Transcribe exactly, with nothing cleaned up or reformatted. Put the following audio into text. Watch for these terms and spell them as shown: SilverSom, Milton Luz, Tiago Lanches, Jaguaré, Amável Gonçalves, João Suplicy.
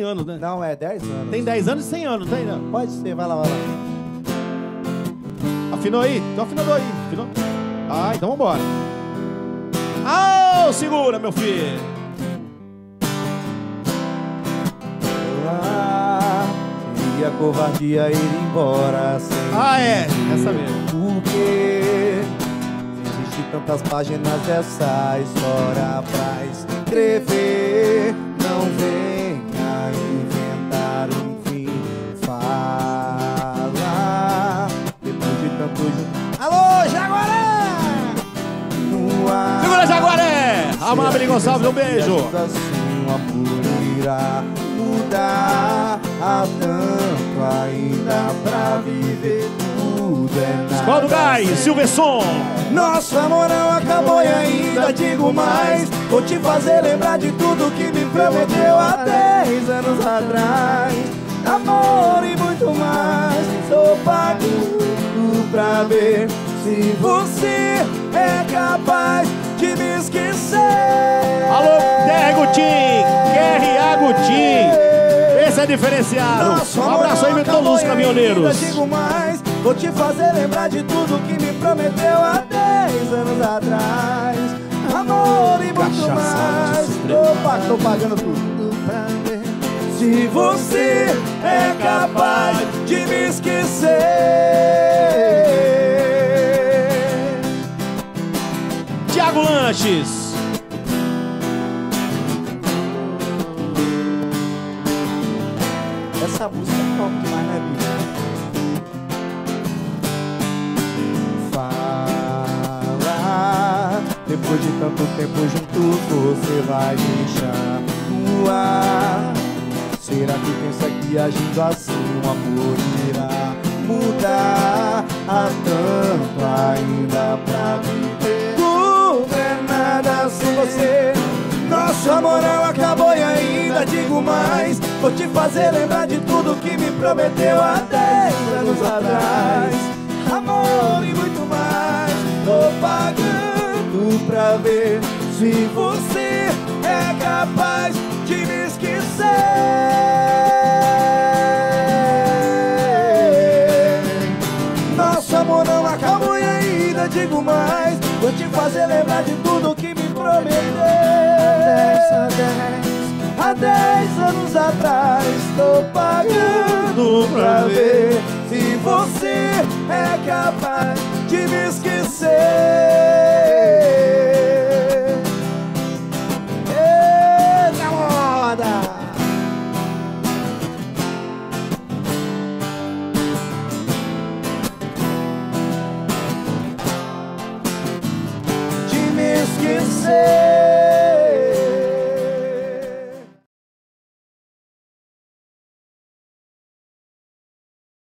anos, né? Não, é dez anos. Tem dez anos e cem anos, tem, né? Pode ser, vai lá, vai lá. Afinou aí? Então afinou aí. Afinou? Ah, então vambora. Ah, segura, meu filho. Lá, e a covardia ir embora sem... Ah, é, essa mesmo. Por quê? Existe tantas páginas dessa história pra escrever. Não vem inventar um fim. Fala depois de tanto junto. Alô, Jaguaré! Ar, segura, Jaguaré! Amável Gonçalves, um beijo! Assim, a poeira mudar. Há tanto ainda pra viver. Tudo é nada. Qual gás, SilverSom! Nosso amor não acabou e ainda digo mais. Vou te fazer lembrar de tudo que me prometeu há dez anos atrás. Amor e muito mais. Sou pago pra ver se você é capaz de me esquecer. Alô, Dergutim, Guerra Gutim. Esse é diferenciado. Nosso um abraço aí, Milton Luz, caminhoneiros. Digo mais. Vou te fazer lembrar de tudo que me prometeu há dez anos atrás. Amor e muito mais. Opa, tô pagando tudo pra ver se você é capaz de me esquecer. Tiago Lanches. Essa música é top demais, né, bicho? Depois de tanto tempo junto, você vai me chamar. Será que pensa que agindo assim o amor irá mudar? Há tanto ainda pra viver. Tudo é nada sem você. Nosso amor não acabou e ainda digo mais. Vou te fazer lembrar de tudo que me prometeu há dez anos atrás. Amor e muito mais. Tô pagando pra ver se você é capaz de me esquecer. Nosso amor não acabou e ainda digo mais. Vou te fazer lembrar de tudo que me prometeu há dez anos atrás. Estou pagando pra ver se você é capaz de me esquecer. De me esquecer.